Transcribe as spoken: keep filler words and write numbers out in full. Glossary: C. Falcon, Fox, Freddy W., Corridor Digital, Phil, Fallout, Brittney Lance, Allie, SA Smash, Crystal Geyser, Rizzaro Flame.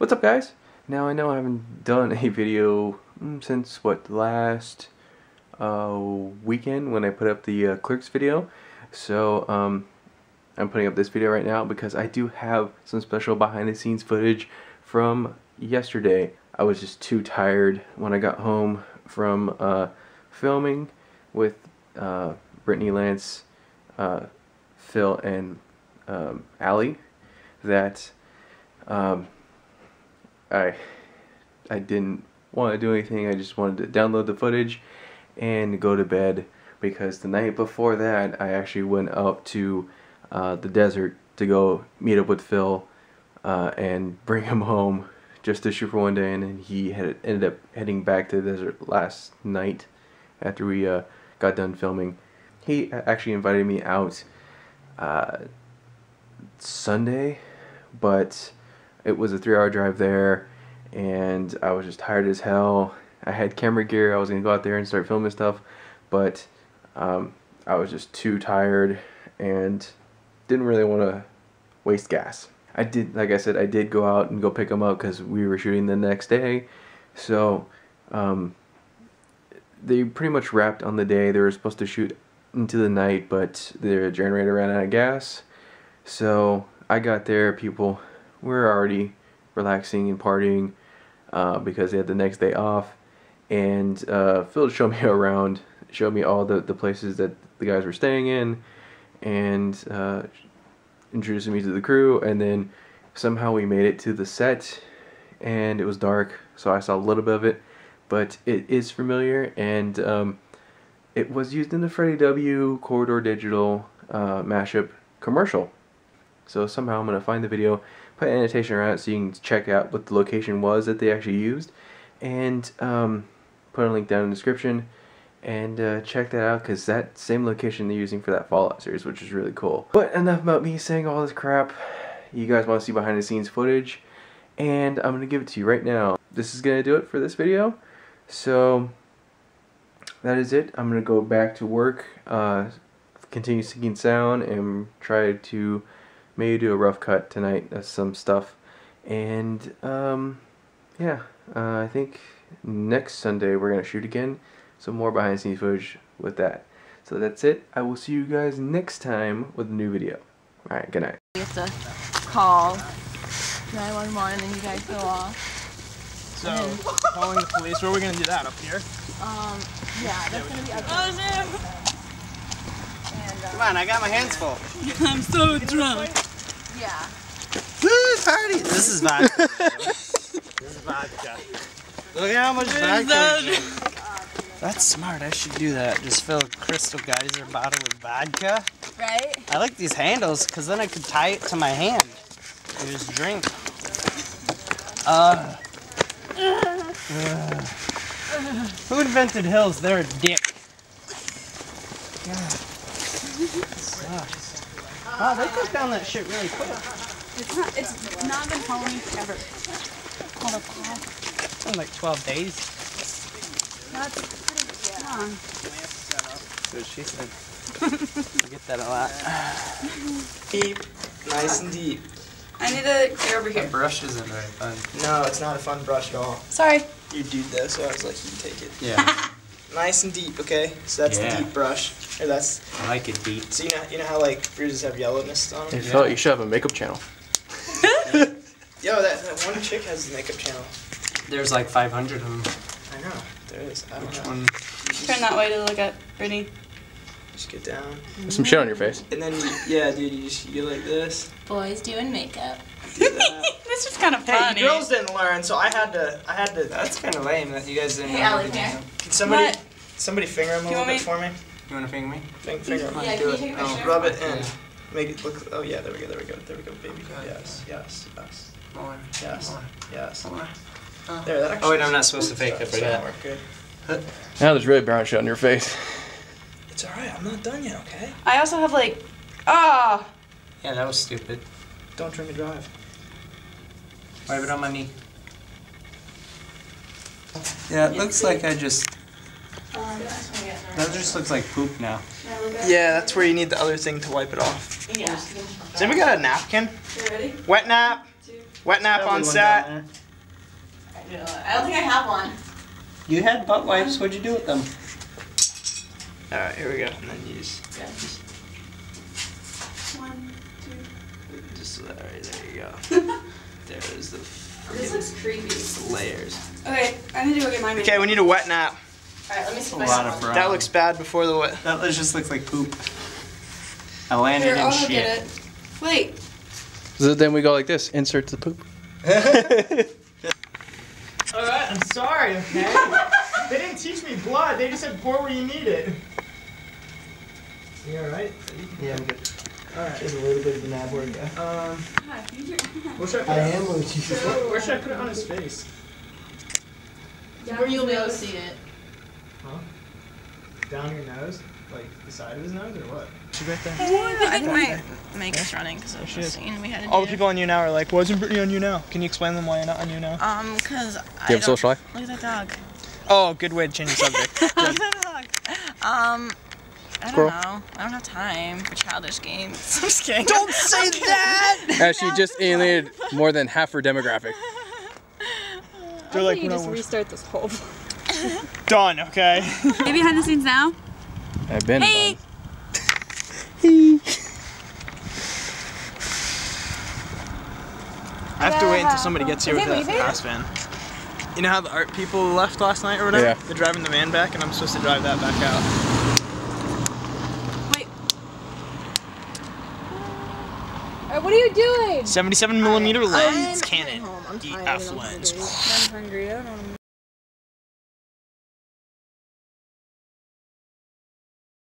What's up, guys? Now, I know I haven't done a video since, what, last uh, weekend when I put up the uh, Clerks video. So, um, I'm putting up this video right now because I do have some special behind-the-scenes footage from yesterday. I was just too tired when I got home from uh, filming with uh, Brittney Lance, uh, Phil, and um, Allie that... Um, I I didn't want to do anything. I just wanted to download the footage and go to bed, because the night before that I actually went up to uh, the desert to go meet up with Phil uh, and bring him home just to shoot for one day, and then he had ended up heading back to the desert last night after we uh, got done filming. He actually invited me out uh, Sunday, but it was a three hour drive there, and I was just tired as hell. I had camera gear, I was going to go out there and start filming stuff, but um, I was just too tired and didn't really want to waste gas. I did, like I said, I did go out and go pick them up because we were shooting the next day, so um, they pretty much wrapped on the day. They were supposed to shoot into the night, but their generator ran out of gas, so I got there, people... we're already relaxing and partying uh, because they had the next day off, and uh, Phil showed me around, showed me all the, the places that the guys were staying in, and uh, introduced me to the crew, and then somehow we made it to the set, and it was dark, so I saw a little bit of it, but it is familiar, and um, it was used in the Freddy W. Corridor Digital uh, mashup commercial. So somehow I'm going to find the video, put an annotation around it so you can check out what the location was that they actually used, and um, put a link down in the description, and uh, check that out, because that same location they're using for that Fallout series, which is really cool. But enough about me saying all this crap. You guys want to see behind the scenes footage, and I'm going to give it to you right now. This is going to do it for this video, so that is it. I'm going to go back to work, uh, continue syncing sound, and try to... maybe do a rough cut tonight of some stuff, and um, yeah, uh, I think next Sunday we're gonna shoot again some more behind the scenes footage with that. So that's it. I will see you guys next time with a new video. All right, good night. We have to call nine one one, and you guys go off. So calling the police. Where are we gonna do that? Up here? Um, yeah, that's yeah, gonna be up there. And, uh, come on, I got my hands full. I'm so drunk. Yeah. This party. This is vodka. This is vodka. Look at how much vodka. That? That's smart. I should do that. Just fill a Crystal Geyser bottle with vodka. Right. I like these handles because then I could tie it to my hand and just drink. Uh. uh, uh. Who invented hills? They're a dick. God. Sucks. Wow, they cook down that shit really quick. It's not, it's not been Halloween forever. Hold up, hold up. It's been like twelve days. That's pretty long. That's what she said. I get that a lot. Deep. Nice and deep. I need to clear over here. That brush isn't very fun. No, it's not a fun brush at all. Sorry. You do this, so I was like, you take it. Yeah. Nice and deep, okay? So that's yeah. The deep brush. Or that's... I like it deep. So you know, you know how like bruises have yellowness on them? Hey, Phil, yeah. You should have a makeup channel. Yo, that, that one chick has a makeup channel. There's like five hundred of them. I know. There is. I don't Which know. One? Just turn that way to look at Brittney. Just get down. There's some shit on your face. And then, you, yeah, dude, you just you like this. Boys doing makeup. Do this is kind of funny. Hey, girls didn't learn, so I had to. I had to. That's kind of lame that you guys didn't. Hey, Allie, here. Can somebody, what? somebody finger him a little bit me? for me? You want to finger me? Finger, finger him. Yeah, do it. Oh, rub it in. Make it look. Oh yeah, there we go. There we go. There we go, baby. Yes, yes, yes. More. Yes. More. Yes. More. Oh. There. That actually. Oh wait, I'm not supposed to fake that, but yeah. Good. Now there's really brown shit on your face. It's alright. I'm not done yet. Okay. I also have like, ah. Oh. Yeah, that was stupid. Don't drink and drive. Wipe it on my knee. Yeah, it looks like I just... Um, that just looks like poop now. Yeah, that's where you need the other thing to wipe it off. Yeah. Does anybody got a napkin? You ready? Wet nap. Two. Wet nap on set. I don't think I have one. You had butt wipes. What'd you do with them? All right, here we go. And then you just grab this. One, two, three. Just all right, there you go. There is the. This looks creepy. The layers. Okay, I need to go get my. Okay, we need a wet nap. All right, let me see if I have one. That looks bad before the wet. That just looks like poop. I landed Here, in I'll shit. Get it. Wait. So then we go like this. Insert the poop. All right, I'm sorry. Okay. They didn't teach me blood. They just said pour where you need it. You all right? Yeah, I'm good. All right. There's a little bit of an ab word. Um. Where should I put I it? Am where, where should I put it on his face? Down where you'll be able to see it. Huh? Down your nose, like the side of his nose, or what? Right there. I think my makeup's running because I was just saying we had to do All the people on you now are like, why isn't Brittney on you now? Can you explain them why you're not on you now? Um, because I Do you have social life? Look at that dog. Oh, good way to change the subject. Look at that dog. Um, I Squirrel. don't know. I don't have time for childish games. I'm just kidding. Don't say okay. that! Uh, she just alienated more than half her demographic. They're like, you no, just restart this whole Done, okay. Maybe behind the scenes now? I've been Hey! Done. I have to wait until somebody gets here Is with the pass van. You know how the art people left last night or whatever? Yeah. They're driving the van back and I'm supposed to drive that back out. Wait. Uh, what are you doing? seventy-seven millimeter lens I'm cannon. I'm tired. I'm hungry. I don't